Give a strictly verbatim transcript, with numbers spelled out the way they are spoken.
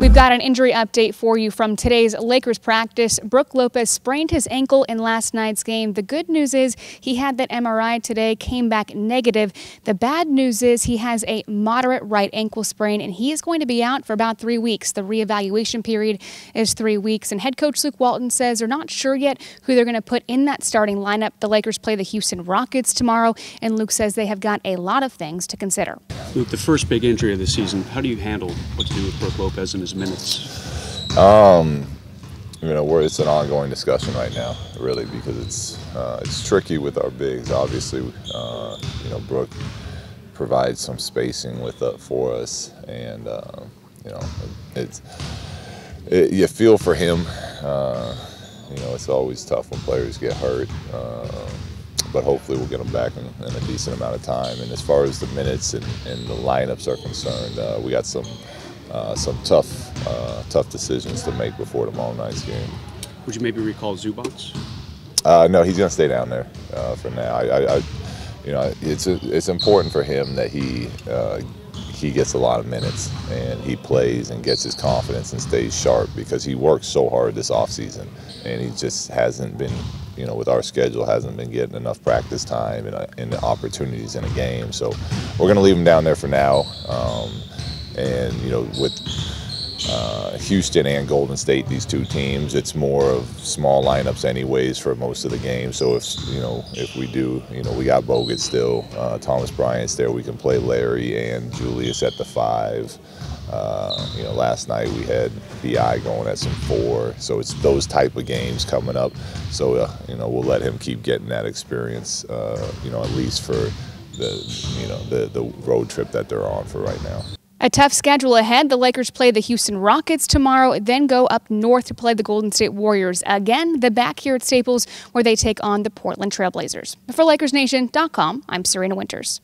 We've got an injury update for you from today's Lakers practice. Brook Lopez sprained his ankle in last night's game. The good news is he had that M R I today, came back negative. The bad news is he has a moderate right ankle sprain, and he is going to be out for about three weeks. The reevaluation period is three weeks, and head coach Luke Walton says they're not sure yet who they're going to put in that starting lineup. The Lakers play the Houston Rockets tomorrow, and Luke says they have got a lot of things to consider. Luke, the first big injury of the season, how do you handle what to do with Brook Lopez and his minutes? Um, you know, we're, it's an ongoing discussion right now, really, because it's uh, it's tricky with our bigs. Obviously, uh, you know, Brook provides some spacing with uh, for us, and uh, you know, it's it, you feel for him. Uh, you know, it's always tough when players get hurt, uh, but hopefully we'll get them back in, in a decent amount of time. And as far as the minutes and, and the lineups are concerned, uh, we got some. Uh, some tough, uh, tough decisions to make before tomorrow night's game. Would you maybe recall Zubac? Uh, no, he's going to stay down there uh, for now. I, I, I, you know, it's a, it's important for him that he uh, he gets a lot of minutes and he plays and gets his confidence and stays sharp, because he worked so hard this off season and he just hasn't been, you know, with our schedule, hasn't been getting enough practice time and, and opportunities in a game. So we're going to leave him down there for now. Um, And, you know, with uh, Houston and Golden State, these two teams, it's more of small lineups anyways for most of the game. So, if you know, if we do, you know, we got Bogut still, uh, Thomas Bryant's there. We can play Larry and Julius at the five. Uh, you know, last night we had B I going at some four. So it's those type of games coming up. So, uh, you know, we'll let him keep getting that experience, uh, you know, at least for the, you know, the, the road trip that they're on for right now. A tough schedule ahead. The Lakers play the Houston Rockets tomorrow, then go up north to play the Golden State Warriors. Again, the back here at Staples, where they take on the Portland Trail Blazers. For Lakers Nation dot com, I'm Serena Winters.